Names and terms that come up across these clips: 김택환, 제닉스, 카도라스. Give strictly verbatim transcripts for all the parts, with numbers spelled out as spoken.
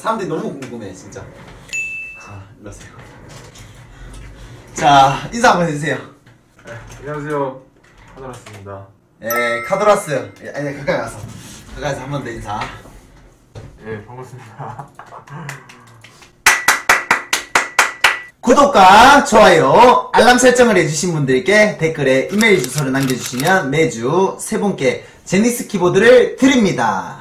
사람들이 너무 궁금해 진짜. 자, 일어나세요. 자, 인사 한번 해주세요. 네, 안녕하세요, 카도라스입니다. 예, 카도라스. 예, 아니, 가까이 가서 가까이 가서 한 번 더 인사. 예, 반갑습니다. 구독과 좋아요, 알람 설정을 해주신 분들께 댓글에 이메일 주소를 남겨주시면 매주 세 분께 제닉스 키보드를 드립니다.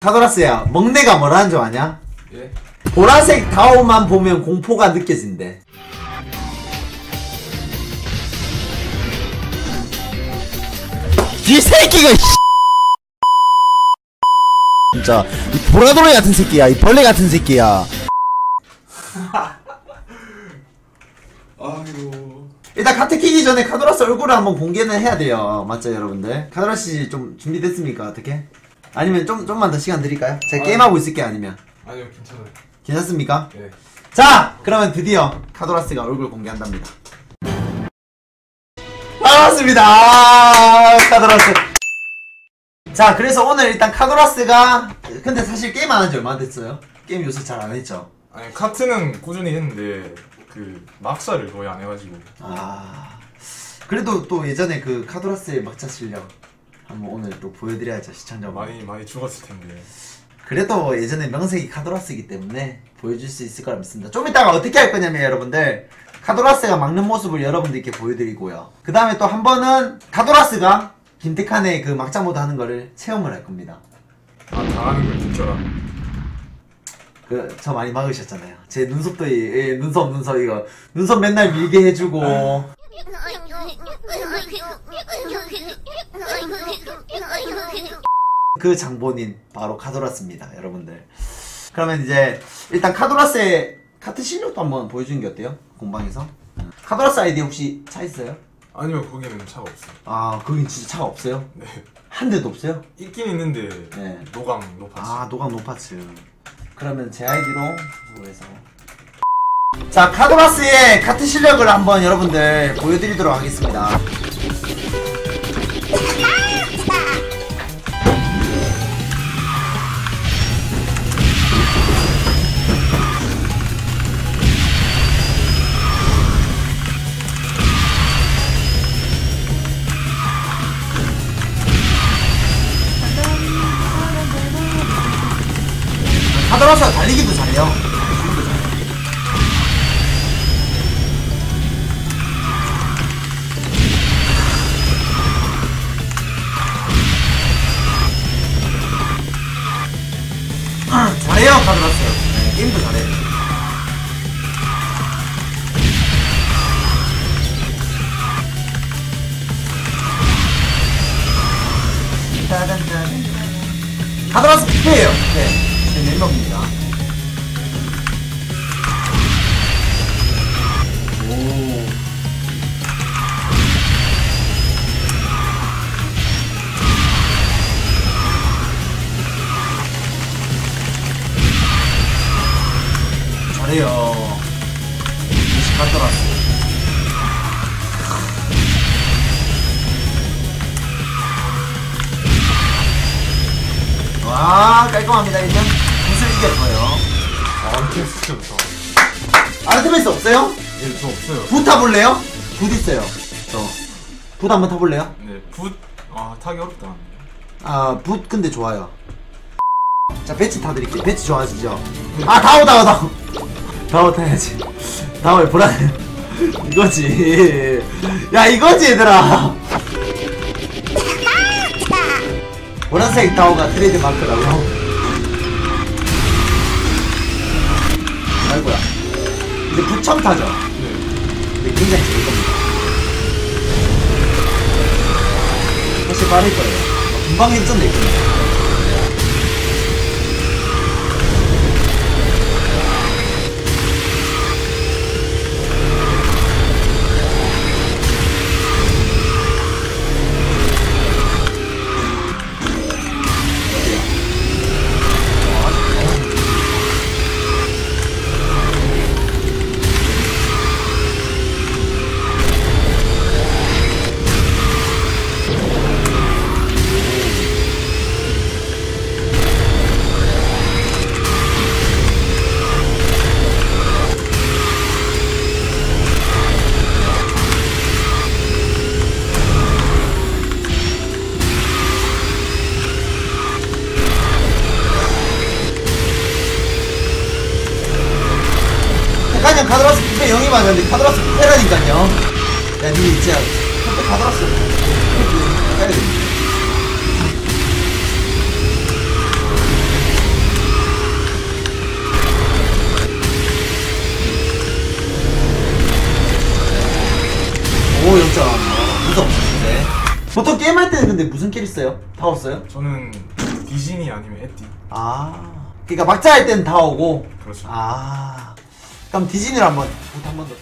카도라스야, 멍내가 뭐라는 줄 아냐? 예? 보라색 다오만 보면 공포가 느껴진대. 이 새끼가 진짜 이 보라돌이 같은 새끼야, 이 벌레 같은 새끼야. 아이고. 일단 카트키기 전에 카도라스 얼굴을 한번 공개는 해야 돼요. 맞죠, 여러분들? 카도라스 좀 준비됐습니까? 어떻게? 아니면 좀, 좀만 더 시간 드릴까요? 제가 아, 게임하고 있을게요, 아니면? 아니요, 괜찮아요. 괜찮습니까? 네. 자! 그러면 드디어 카도라스가 얼굴 공개한답니다. 반갑습니다! 아, 카도라스. 자, 그래서 오늘 일단 카도라스가, 근데 사실 게임 안 한 지 얼마나 됐어요? 게임 요새 잘 안 했죠? 아니, 카트는 꾸준히 했는데 그 막사를 거의 안 해가지고. 아, 그래도 또 예전에 그 카도라스의 막차 실력 한번 오늘 또 보여드려야죠, 시청자분. 많이 많이 죽었을 텐데. 그래도 예전에 명색이 카도라스이기 때문에 보여줄 수 있을 거라 믿습니다. 좀 이따가 어떻게 할 거냐면 여러분들, 카도라스가 막는 모습을 여러분들께 보여드리고요, 그 다음에 또 한 번은 카도라스가 김택환의 그 막장 모드 하는 거를 체험을 할 겁니다. 아, 당하는 걸 진짜라. 그, 저 많이 막으셨잖아요. 제 눈썹도, 예, 눈썹, 눈썹, 이거. 눈썹 맨날 밀게 해주고. 그 장본인, 바로 카도라스입니다, 여러분들. 그러면 이제, 일단 카도라스의 카트 실력도 한번 보여주는 게 어때요? 공방에서? 카도라스 아이디 혹시 차 있어요? 아니요, 거기는 차가 없어요. 아, 거긴 진짜 차가 없어요? 네. 한 대도 없어요? 있긴 있는데, 네. 노강, 노파츠. 아, 노강, 노파츠. 그러면 제 아이디로 해서, 자, 카도라스의 카트 실력을 한번 여러분들 보여드리도록 하겠습니다. 카도라스가 달리기도 잘해요. 잘해요, 카도라스. 네, 게임도 잘해. 카도라스 피페예요. 네. 네 명입니다. 오. 잘해요. 무식하더라고. 와, 깔끔합니다, 일단. 이겼어요. 아르테미스 없어. 아르테미스 없어요? 예, 저 없어요. 붓 타볼래요? 붓 있어요. 저. 붓 한번 타볼래요? 네, 붓. 아, 타기 어렵다. 아, 붓 근데 좋아요. 자, 배치 타드릴게요. 배치 좋아하시죠? 아, 다오, 다오, 다오. 다오 타야지. 다오에 불안해. 이거지. 야, 이거지, 얘들아. 보라색 다오가 트레이드 마크라고. 아이고야. 근데 부첨 타죠? 네. 근데 굉장히 재밌을 겁니다. 훨씬 빠를 거예요. 아, 금방 했던데, 이거. 그냥 카도라스 뷔페 영이 맞았는데 카도라스 뷔페라니까요. 야, 니 진짜 뷔페 카도라스 뷔페 뷔페 오, 영점. 무서워. 네. 보통 게임할 때는 근데 무슨 캐릭 써요? 다 없어요? 저는 디즈니 아니면 에띠. 아, 그러니까 막자 할 때는 다 오고. 그렇죠. 아, 그럼 디즈니를 한번, 한번 더.